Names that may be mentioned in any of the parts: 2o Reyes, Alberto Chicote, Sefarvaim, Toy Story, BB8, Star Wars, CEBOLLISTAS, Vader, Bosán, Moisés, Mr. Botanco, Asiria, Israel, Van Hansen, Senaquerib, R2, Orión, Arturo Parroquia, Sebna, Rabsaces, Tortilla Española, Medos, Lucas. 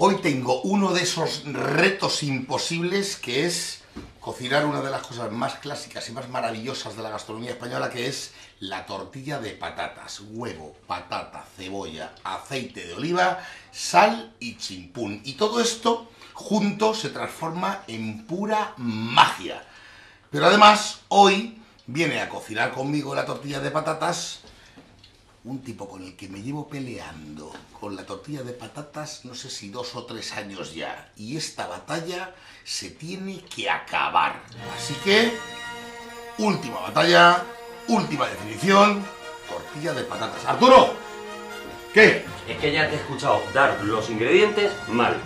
Hoy tengo uno de esos retos imposibles, que es cocinar una de las cosas más clásicas y más maravillosas de la gastronomía española, que es la tortilla de patatas. Huevo, patata, cebolla, aceite de oliva, sal y chimpún. Y todo esto junto se transforma en pura magia. Pero además, hoy viene a cocinar conmigo la tortilla de patatas un tipo con el que me llevo peleando con la tortilla de patatas, no sé si 2 o 3 años ya. Y esta batalla se tiene que acabar. Así que, última batalla, última definición, tortilla de patatas. ¡Arturo! ¿Qué? Es que ya te he escuchado dar los ingredientes mal.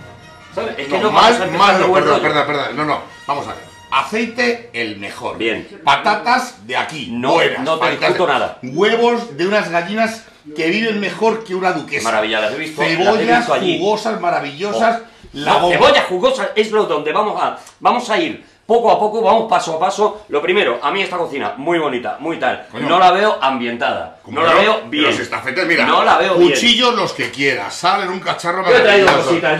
¿Sabes? Es que no, mal, no, perdón. No, vamos a ver. Aceite, el mejor. Bien. Patatas de aquí. No te discuto nada. Huevos de unas gallinas que viven mejor que una duquesa. Maravilla, las he visto. Cebollas jugosas, maravillosas. No, cebollas jugosas es lo donde vamos a ir. Poco a poco, vamos paso a paso. Lo primero, a mí esta cocina, muy bonita, muy tal. Coño, no la veo ambientada. No la veo bien. Los estafetes, mira. No la veo bien. Cuchillos los que quieras. Sal en un cacharro. Yo he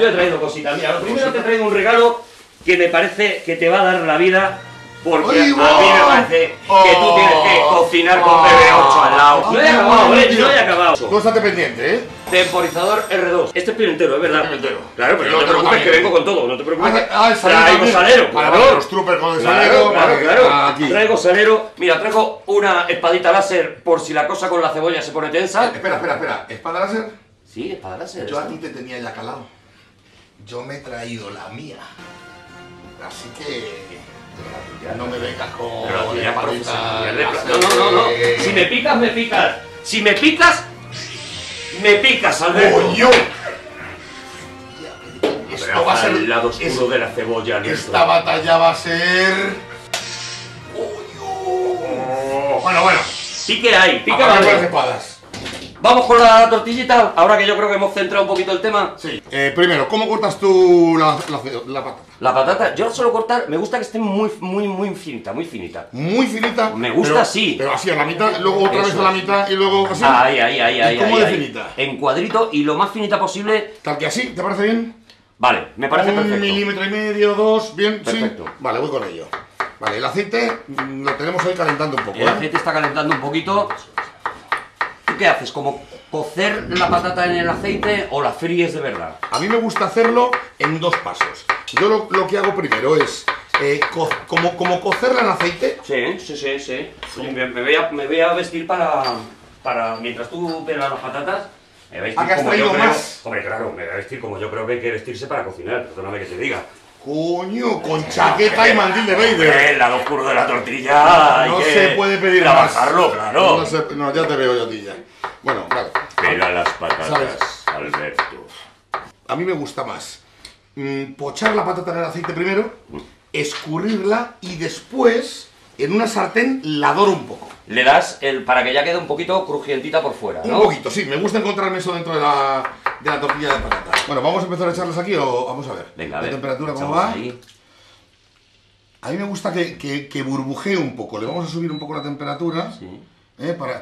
traído cositas. Mira, lo primero te he traído un regalo que me parece que te va a dar la vida, porque a mí me parece que tú tienes que cocinar con BB8 al lado. No he acabado. Tú estate pendiente, ¿eh? Temporizador R2. Este es pimentero, es verdad. Claro, pero no te preocupes que vengo con todo, no te preocupes. Traigo salero. Para los troopers con el salero. Claro. Traigo salero. Mira, traigo una espadita láser por si la cosa con la cebolla se pone tensa. Espera. ¿Espada láser? Sí, espada láser. Yo a ti te tenía ya calado. Yo me he traído la mía. Así que no me vengas con... No. Si me picas, me picas. Si me picas, me picas, Alberto. ¡Coño! Esto va a ser... el lado oscuro de la cebolla. Esta batalla va a ser... ¡Coño! Bueno. Sí que hay. Pica las espadas. Vamos con la tortillita, ahora que yo creo que hemos centrado un poquito el tema. Sí. Primero, ¿cómo cortas tú la patata? La patata, yo suelo cortar, me gusta que esté muy finita, muy finita. ¿Muy finita? Me gusta, pero, sí. Pero así a la mitad, luego otra vez a la mitad y luego así. Ahí. ¿Cómo de finita? En cuadrito y lo más finita posible. Tal que así, ¿te parece bien? Vale, me parece perfecto. 1,5 milímetros, 2, bien, perfecto. Sí. Vale, voy con ello. Vale, el aceite lo tenemos ahí calentando un poco. El aceite está calentando un poquito. ¿Qué haces? ¿Como cocer la patata en el aceite o la fríes de verdad? A mí me gusta hacerlo en 2 pasos. Yo lo que hago primero es como cocerla en aceite. Sí. Oye, me voy a vestir para mientras tú pelas las patatas. Me voy a vestir como yo creo. Hombre, claro, me voy a vestir como yo creo que hay que vestirse para cocinar. Perdóname que te diga. Coño, con chaqueta y mandil de Vader. El lado oscuro de la tortilla. No se puede pedir más. Claro. No, ya te veo yo a ti ya. Bueno, claro. Pela las patatas, ¿sabes? Alberto. A mí me gusta más pochar la patata en el aceite primero, escurrirla y después en una sartén la doro un poco. Le das para que ya quede un poquito crujientita por fuera, ¿no? Un poquito, sí. Me gusta encontrarme eso dentro de la tortilla de patata. Bueno, ¿vamos a empezar a echarlas aquí o vamos a ver? Venga, a ver. ¿La temperatura cómo va? Ahí. A mí me gusta que burbujee un poco. Le vamos a subir un poco la temperatura. Sí. Porque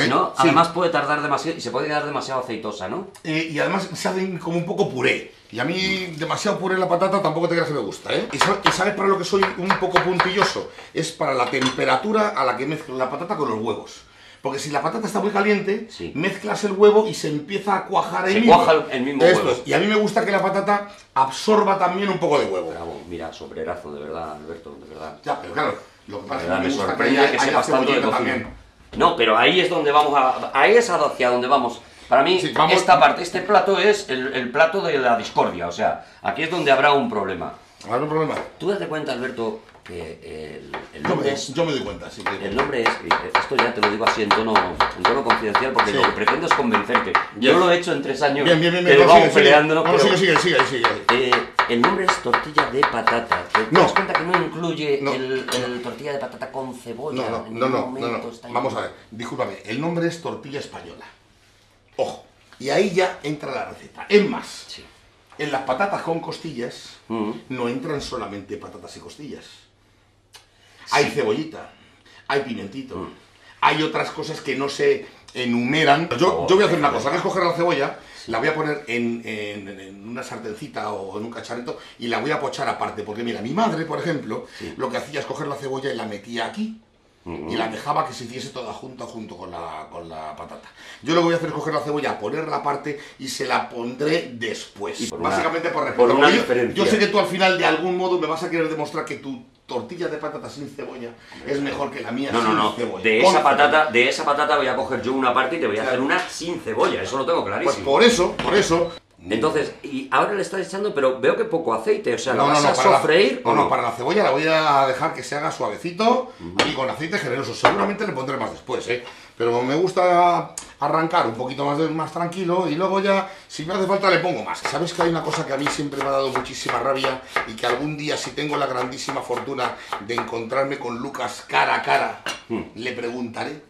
si no, además puede tardar demasiado y se puede quedar demasiado aceitosa, ¿no? Y además se hacen como un poco puré. Y a mí demasiado puré la patata tampoco te creas que me gusta, ¿eh? Y sabes para lo que soy un poco puntilloso. Es para la temperatura a la que mezclo la patata con los huevos. Porque si la patata está muy caliente, mezclas el huevo y se empieza a cuajar el mismo huevo. Y a mí me gusta que la patata absorba también un poco de huevo. Bravo, mira, sobrerazo, de verdad, Alberto, de verdad. Ya, pero claro, lo que pasa es que me sorprende que sea bastante también. No, pero ahí es donde vamos ahí es hacia donde vamos. Para mí, esta parte, este plato es el plato de la discordia. O sea, aquí es donde habrá un problema. ¿Habrá un problema? Tú date cuenta, Alberto, que el nombre es... Yo me doy cuenta, sí. El nombre es... Esto ya te lo digo así en tono confidencial, porque lo que pretendo es convencerte. Yo lo he hecho en 3 años. Bien. Pero vamos peleándonos. Sigue. El nombre es tortilla de patata. ¿Te das cuenta que no incluye el tortilla de patata con cebolla? No. Vamos a ver, discúlpame. El nombre es tortilla española. Ojo. Y ahí ya entra la receta. Es más, en las patatas con costillas no entran solamente patatas y costillas. Hay cebollita, hay pimentito, hay otras cosas que no se... enumeran. Yo voy a hacer una cosa, voy a coger la cebolla, la voy a poner en una sartencita o en un cacharrito y la voy a pochar aparte, porque mira, mi madre, por ejemplo, lo que hacía es coger la cebolla y la metía aquí y la dejaba que se hiciese toda junta junto con la patata. Yo lo que voy a hacer es coger la cebolla, ponerla aparte y se la pondré después. Básicamente por respeto. Yo sé que tú al final de algún modo me vas a querer demostrar que tú tortillas de patata sin cebolla es mejor que la mía sin cebolla. De esa patata voy a coger yo una parte y te voy a hacer una sin cebolla, eso lo tengo clarísimo. Pues por eso... Entonces, y ahora le estás echando, pero veo que poco aceite, o sea, ¿la vas a sofreír? No, para la cebolla la voy a dejar que se haga suavecito y con aceite generoso. Seguramente le pondré más después, pero me gusta arrancar un poquito más tranquilo y luego ya, si me hace falta, le pongo más. ¿Sabes que hay una cosa que a mí siempre me ha dado muchísima rabia y que algún día, si tengo la grandísima fortuna de encontrarme con Lucas cara a cara, le preguntaré?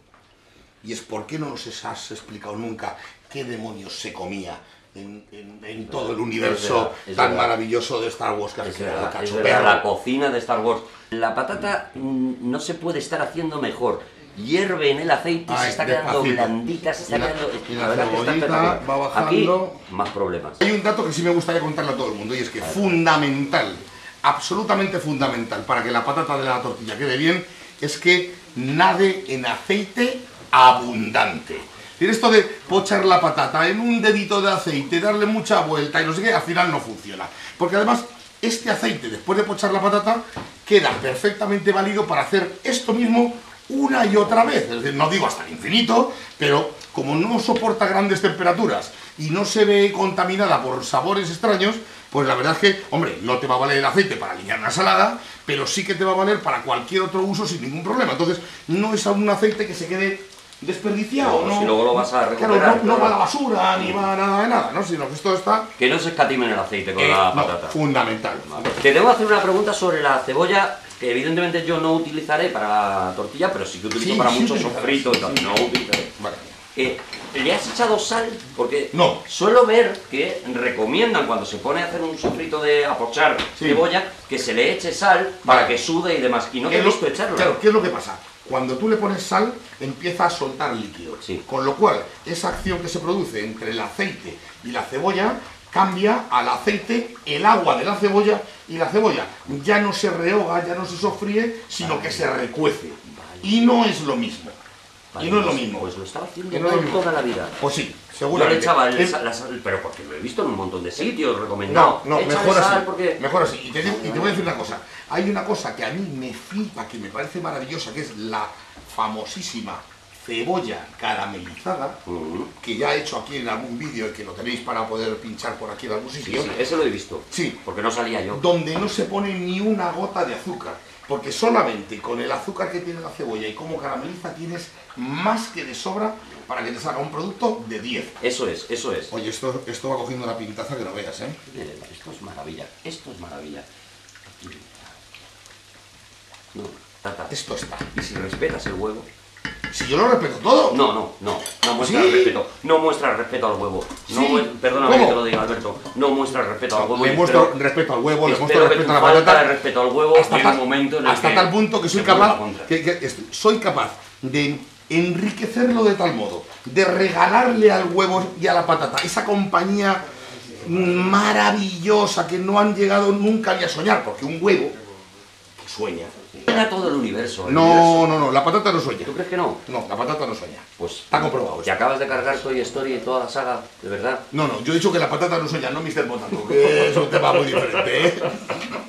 Y es por qué no nos has explicado nunca qué demonios se comía en todo el universo tan maravilloso de Star Wars que has creado, cacho. La cocina de Star Wars. La patata no se puede estar haciendo mejor. Hierve en el aceite y se está quedando blandita, se está quedando... La verdad que está perfecto. Va bajando. Aquí, más problemas. Hay un dato que sí me gustaría contarle a todo el mundo y es que fundamental, absolutamente fundamental para que la patata de la tortilla quede bien, es que nade en aceite abundante. Esto de pochar la patata en un dedito de aceite, darle mucha vuelta y no sé qué, al final no funciona. Porque además, este aceite, después de pochar la patata, queda perfectamente válido para hacer esto mismo una y otra vez. Es decir, no digo hasta el infinito, pero como no soporta grandes temperaturas y no se ve contaminada por sabores extraños, pues la verdad es que, hombre, no te va a valer el aceite para aliñar una salada, pero sí que te va a valer para cualquier otro uso sin ningún problema. Entonces, no es un aceite que se quede desperdiciado, no, si luego lo vas a recuperar, claro, no va a la basura, ni va a nada de nada, ¿no? Sino que esto está... Que no se escatimen el aceite con la patata. Fundamental. Vale. Te debo hacer una pregunta sobre la cebolla, que evidentemente yo no utilizaré para la tortilla, pero sí que utilizo para muchos sofritos, no utilizaré. Vale. ¿Le has echado sal? Porque suelo ver que recomiendan cuando se pone a hacer un sofrito de apochar cebolla, que se le eche sal para que sude y demás, y no te he visto echarlo. Claro, ¿qué es lo que pasa? Cuando tú le pones sal, empieza a soltar líquido. Con lo cual, esa acción que se produce entre el aceite y la cebolla cambia al aceite el agua de la cebolla y la cebolla ya no se rehoga, ya no se sofríe, sino que se recuece. Y no es lo mismo. Y no es lo mismo. Pues lo estaba haciendo toda la vida. Pues sí, seguramente. Yo le echaba la sal, pero porque lo he visto en un montón de sitios recomendado. No, mejor así, porque... mejor así. Y te voy a decir una cosa. Hay una cosa que a mí me flipa, que me parece maravillosa, que es la famosísima cebolla caramelizada, que ya he hecho aquí en algún vídeo y que lo tenéis para poder pinchar por aquí en algún sitio. Sí, eso lo he visto. Sí. Porque no salía yo. Donde no se pone ni una gota de azúcar. Porque solamente con el azúcar que tiene la cebolla y cómo carameliza tienes más que de sobra para que te salga un producto de 10. Eso es, eso es. Oye, esto va cogiendo una pintaza que lo veas, ¿eh? Esto es maravilla, esto es maravilla. No, tata. Esto está. Y si respetas el huevo... Si yo lo respeto todo. No muestra respeto. No muestra respeto al huevo. Perdóname que te lo diga, Alberto. No muestra respeto al huevo. Le muestro respeto al huevo, le muestro respeto a la patata. Respeto al huevo hasta tal punto que soy capaz. Soy capaz de enriquecerlo de tal modo, de regalarle al huevo y a la patata esa compañía maravillosa que no han llegado nunca ni a soñar, porque un huevo sueña. Sueña todo el universo. No, la patata no sueña. ¿Tú crees que no? No, la patata no sueña. Pues está comprobado. Y acabas de cargar Toy Story y toda la saga, de verdad. No, yo he dicho que la patata no sueña, no Mr. Botanco, que es un tema muy diferente, ¿eh?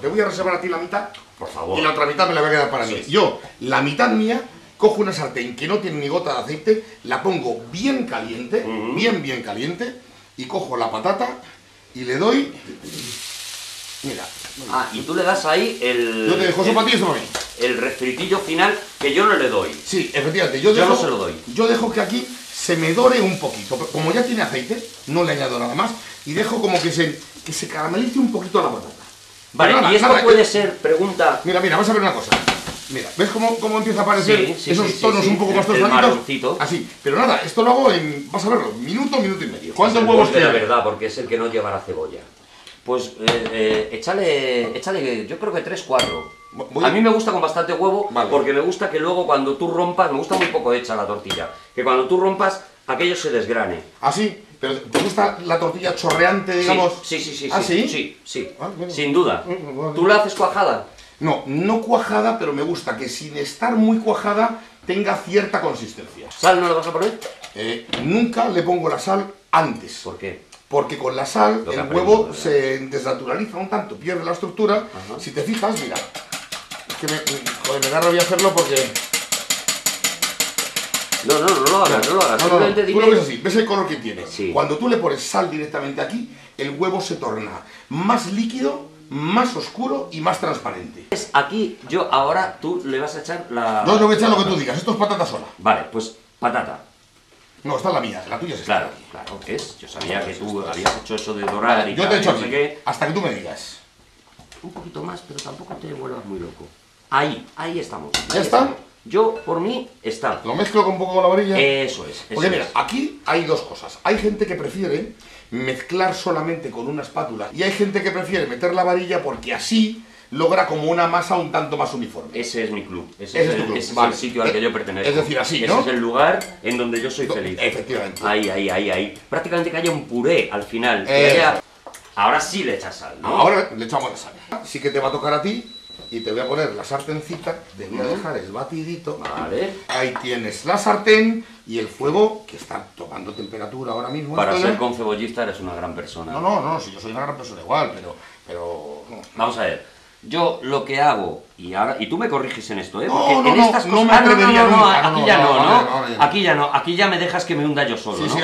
Te voy a reservar a ti la mitad, por favor. Y la otra mitad me la voy a quedar para mí. Yo, la mitad mía, cojo una sartén que no tiene ni gota de aceite, la pongo bien caliente, bien caliente, y cojo la patata y le doy... Mira. Y tú le das ahí el... Yo te dejo eso para ti, eso para mí. El refritillo final que yo no le doy. Sí, efectivamente. Yo no se lo doy. Yo dejo que aquí se me dore un poquito. Como ya tiene aceite, no le añado nada más. Y dejo como que se caramelice un poquito la patata. Vale, nada, y esto puede ser, pregunta... Mira, vas a ver una cosa. Mira, ¿ves cómo empieza a aparecer esos tonos un poco más tosaditos? Así, pero nada, esto lo hago en... Vas a verlo, minuto y medio. ¿Cuántos huevos tiene? La verdad, porque es el que no llevará cebolla. Pues échale, yo creo que 3-4. A mí me gusta con bastante huevo, vale, porque me gusta que luego cuando tú rompas, me gusta muy poco hecha la tortilla, que cuando tú rompas, aquello se desgrane. ¿Ah, sí? ¿Pero te gusta la tortilla chorreante, digamos? Sí, sí, sí, sí. ¿Ah, sí? Sí, sí, ah, bueno, sin duda. Bueno. ¿Tú la haces cuajada? No, no cuajada, pero me gusta que sin estar muy cuajada tenga cierta consistencia. ¿Sal no la vas a poner? Nunca le pongo la sal antes. ¿Por qué? Porque con la sal el huevo se desnaturaliza un tanto, pierde la estructura. Ajá. Si te fijas, mira, es que me da rabia hacerlo porque... No, no, no lo hagas, no lo hagas. Simplemente dime... Tú lo ves así, ves el color que tiene. Sí. Cuando tú le pones sal directamente aquí, el huevo se torna más líquido, más oscuro y más transparente. Aquí yo ahora tú le vas a echar la... No, no voy a echar lo que tú digas, esto es patata sola. Vale, pues patata. No, esta es la mía, la tuya es esta. Claro, claro, es. Yo sabía que tú habías hecho eso de dorar y... Yo te he hecho así, hasta que tú me digas. Un poquito más, pero tampoco te vuelvas muy loco. Ahí, ahí estamos. ¿Ya está? Yo, por mí, está. Lo mezclo con un poco de la varilla. Eso es. Oye, mira, aquí hay dos cosas. Hay gente que prefiere mezclar solamente con una espátula y hay gente que prefiere meter la varilla porque así logra como una masa un tanto más uniforme. Ese es mi club. Ese es tu club. Ese es el sitio al que yo pertenezco. Es decir, así, ¿no? Ese es el lugar en donde yo soy feliz. Efectivamente. Ahí, ahí, ahí, ahí. Prácticamente que haya un puré al final. Ahora sí le echas sal, ¿no? Ahora le echamos la sal. Sí que te va a tocar a ti. Y te voy a poner la sartencita, te voy a dejar el batidito. Vale. Ahí tienes la sartén y el fuego que está tomando temperatura ahora mismo. Para ser concebollista eres una gran persona. No, no, no, si yo soy una gran persona igual, pero... No. Vamos a ver, yo lo que hago, y ahora tú me corriges en esto, ¿eh? Porque no, en estas cosas... No, aquí ya no, aquí ya me dejas que me hunda yo solo, sí, ¿no? Sí,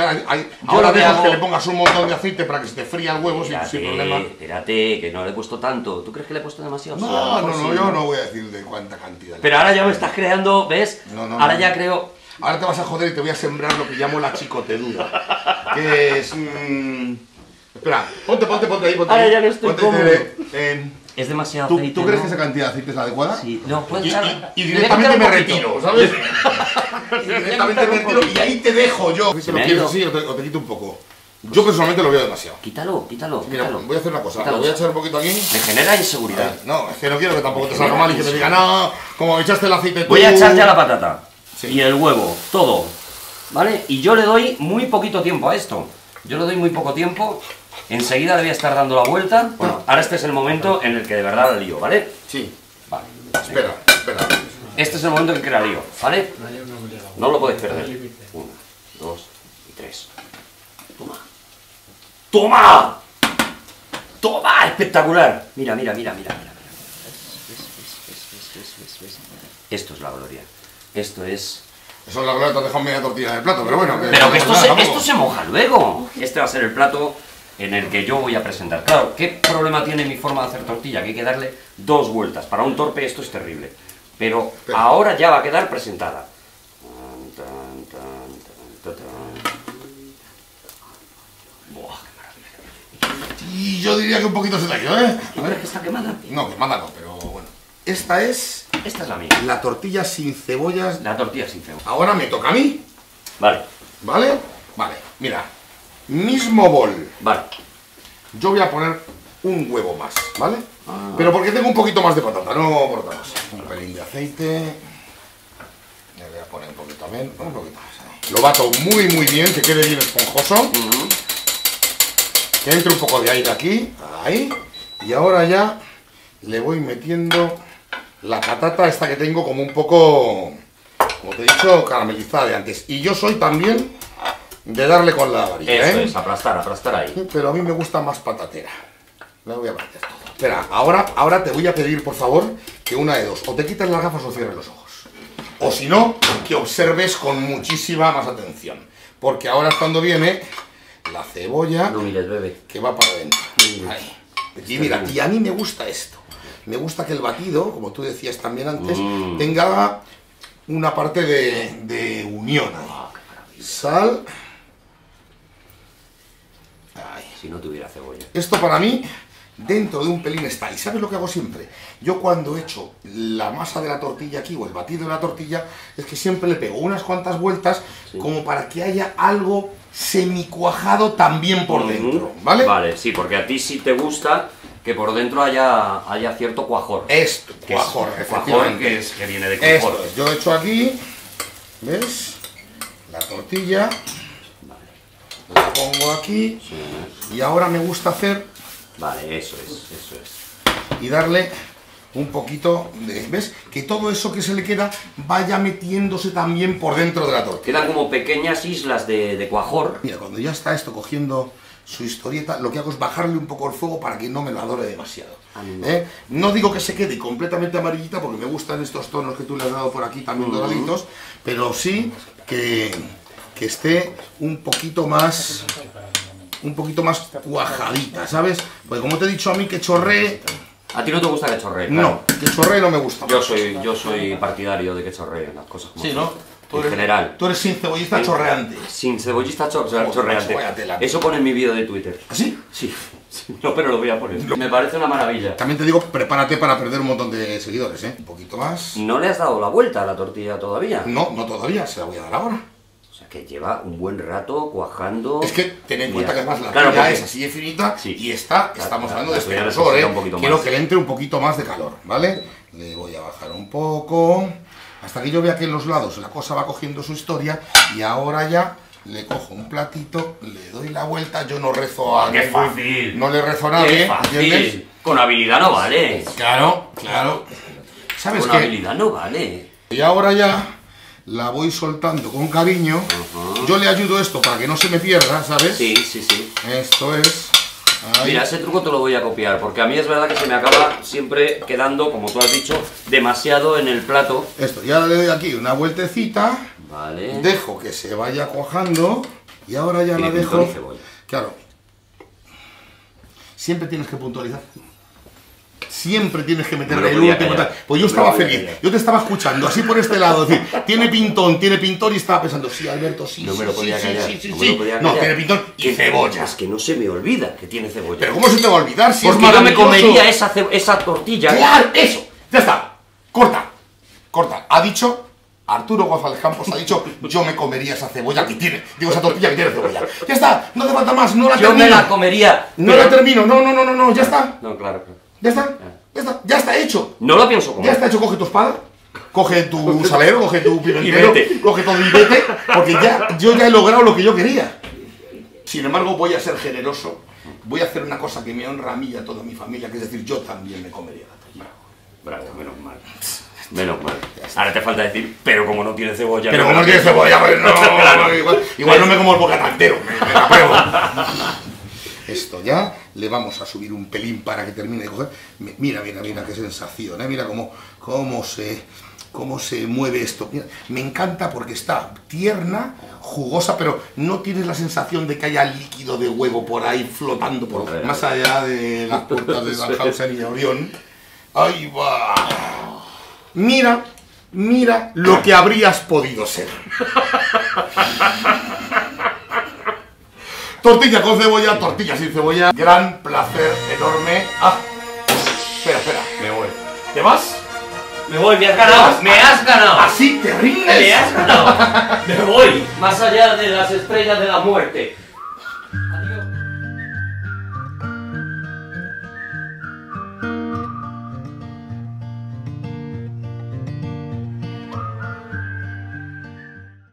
ahora dejas que le pongas un montón de aceite para que se te fría el huevo sin problema. Espérate, que no le he puesto tanto. ¿Tú crees que le he puesto demasiado? No, no, no, yo no voy a decir de cuánta cantidad. Pero ahora ya me estás creando, ¿ves? Ahora ya creo... Ahora te vas a joder y te voy a sembrar lo que llamo la chicotedura. Que es... Espera, ponte ahí, ponte ahí. Ahora ya no estoy cómodo. Es demasiado aceite. ¿Tú crees que esa cantidad de aceite es adecuada? Sí, no, puedes echar... Y directamente me retiro, ¿sabes? Directamente me retiro y ahí te dejo yo. Si lo quieres así, o te quito un poco. Yo personalmente lo veo demasiado. Quítalo, quítalo. Mira, voy a hacer una cosa, lo voy a echar un poquito aquí. Me genera inseguridad. No, es que no quiero que tampoco te salga mal y que te diga, no, como me echaste el aceite tú... Voy a echar ya la patata y el huevo, todo. ¿Vale? Y yo le doy muy poquito tiempo a esto. Yo le doy muy poco tiempo. Enseguida debía estar dando la vuelta. Bueno, ahora este es el momento en el que de verdad la lío, ¿vale? Sí. Vale. Espera, espera. Este es el momento en el que la lío, ¿vale? No lo podéis perder. 1, 2 y 3. Toma. ¡Toma! ¡Toma! ¡Espectacular! Mira, mira, mira, mira, mira. ¿Ves? Esto es la gloria. Esto es... Eso es la gloria, te has dejado media tortilla de plato, pero bueno... Pero que esto se moja luego. Este va a ser el plato... en el que yo voy a presentar. Claro, ¿qué problema tiene mi forma de hacer tortilla? Que hay que darle 2 vueltas. Para un torpe esto es terrible. Pero ahora ya va a quedar presentada. Buah, qué maravilla. Y yo diría que un poquito se te ha ido, ¿eh? A ver, ¿es que está quemada? No, quemada no, pero bueno. Esta es la mía. La tortilla sin cebollas. La tortilla sin cebollas. Ahora me toca a mí. Vale. ¿Vale? Vale, mira. Mismo bol. Vale. Yo voy a poner un huevo más, ¿vale? Ah. Pero porque tengo un poquito más de patata, no por otra cosa. Un pelín de aceite. Le voy a poner un poquito también. Un poquito más. Lo bato muy, muy bien, que quede bien esponjoso. Que entre un poco de aire aquí. Ahí. Y ahora ya le voy metiendo la patata esta que tengo como un poco, como te he dicho, caramelizada de antes. Y yo soy también... de darle con la varilla, Eso es, aplastar ahí. Pero a mí me gusta más patatera. La voy a partir. Espera, ahora te voy a pedir, por favor, que una de dos. O te quites las gafas o cierres los ojos. O si no, que observes con muchísima más atención. Porque ahora es cuando viene la cebolla... No mires, bebé. Que va para adentro. Y mira, y a mí me gusta esto. Me gusta que el batido, como tú decías también antes, tenga una parte de unión ahí. Oh, sal... Si no tuviera cebolla. Esto para mí, dentro de un pelín está. ¿Y sabes lo que hago siempre? Yo cuando echo la masa de la tortilla aquí, o el batido de la tortilla, es que siempre le pego unas cuantas vueltas, como para que haya algo semicuajado también por dentro, ¿vale? Vale, sí, porque a ti sí te gusta que por dentro haya cierto cuajor. Esto, que viene de cuajor. Esto. Yo he hecho aquí, ¿ves? La tortilla, vale. La pongo aquí, sí. Y ahora me gusta hacer... Vale, eso es. Y darle un poquito de... ¿Ves? Que todo eso que se le queda vaya metiéndose también por dentro de la tortilla. Quedan como pequeñas islas de cuajor. Mira, cuando ya está esto cogiendo su historieta, lo que hago es bajarle un poco el fuego para que no me lo adore demasiado. ¿Eh? No digo que se quede completamente amarillita, porque me gustan estos tonos que tú le has dado por aquí también doraditos, pero sí que esté un poquito más cuajadita, ¿sabes? Porque como te he dicho a mí que chorree... ¿A ti no te gusta que chorree? Claro. No, que chorree no me gusta. Yo soy partidario de que chorree las cosas. Sí, ¿no? Tú eres sin cebollista chorreante. Sin cebollista chorreante. Eso pone en mi vídeo de Twitter. ¿Ah, sí? Sí. No, pero lo voy a poner. Me parece una maravilla. También te digo, prepárate para perder un montón de seguidores, ¿eh? Un poquito más. ¿No le has dado la vuelta a la tortilla todavía? No, no todavía. Se la voy a dar ahora. O sea, que lleva un buen rato cuajando. Es que ten en cuenta que además la tortilla es así de finita y estamos hablando de espesor, ¿eh? Quiero que le entre un poquito más de calor, ¿vale? Le voy a bajar un poco... Hasta que yo vea que en los lados la cosa va cogiendo su historia y ahora ya le cojo un platito, le doy la vuelta, yo no rezo a... ¡Qué fácil! No le rezo a nadie, ¿entiendes? Con habilidad no vale. Claro, claro. ¿Sabes qué? Con habilidad no vale. Y ahora ya la voy soltando con cariño. Yo le ayudo esto para que no se me pierda, ¿sabes? Sí, sí, sí. Esto es... Ahí. Mira, ese truco te lo voy a copiar, porque a mí es verdad que se me acaba siempre quedando, como tú has dicho, demasiado en el plato. Esto, y ahora le doy aquí una vueltecita, vale. Dejo que se vaya cuajando y ahora ya la dejo... Claro, siempre tienes que puntualizar. Siempre tienes que meterle el último. Pues yo estaba feliz, yo te estaba escuchando así por este lado, es decir, tiene pintón, y estaba pensando, sí, Alberto, sí, no me lo podía callar. No, tiene pintón y cebolla. Es que no se me olvida que tiene cebolla. Pero ¿cómo se te va a olvidar si es maravilloso? Porque no me comería esa tortilla. ¡Claro, eso! Ya está, corta. Ha dicho... Arturo González Campos ha dicho, yo me comería esa cebolla que tiene, digo, esa tortilla que tiene cebolla. Ya está, no hace falta más, no la termino. Yo me la comería. No la termino, no, ya está. No, claro. Ya está hecho. No lo pienso comer. Ya está hecho, coge tu espada, coge tu salero, coge tu pimentero, coge todo y vete, porque yo ya he logrado lo que yo quería. Sin embargo, voy a ser generoso, voy a hacer una cosa que me honra a mí y a toda mi familia, que es decir, yo también me comería la tortilla. Bravo, menos mal. Ahora te falta decir, pero como no tiene cebolla... Pero como no tiene cebolla, pues no, claro. igual no me como el bocatantero, me la pruebo. Esto ya, le vamos a subir un pelín para que termine de coger. Mira, qué sensación, ¿eh? Mira cómo se mueve esto. Mira, me encanta porque está tierna, jugosa, pero no tienes la sensación de que haya líquido de huevo por ahí flotando, por más allá de las puertas de Van Hansen y Orión. ¡Ahí va! Mira lo que habrías podido ser. Tortilla con cebolla, tortilla sin cebolla. Gran placer enorme. Ah, espera. Me voy. ¿Te vas? Me voy, me has ganado. Me has ganado. ¿Así te rindes? Me has ganado. Me voy. Más allá de las estrellas de la muerte.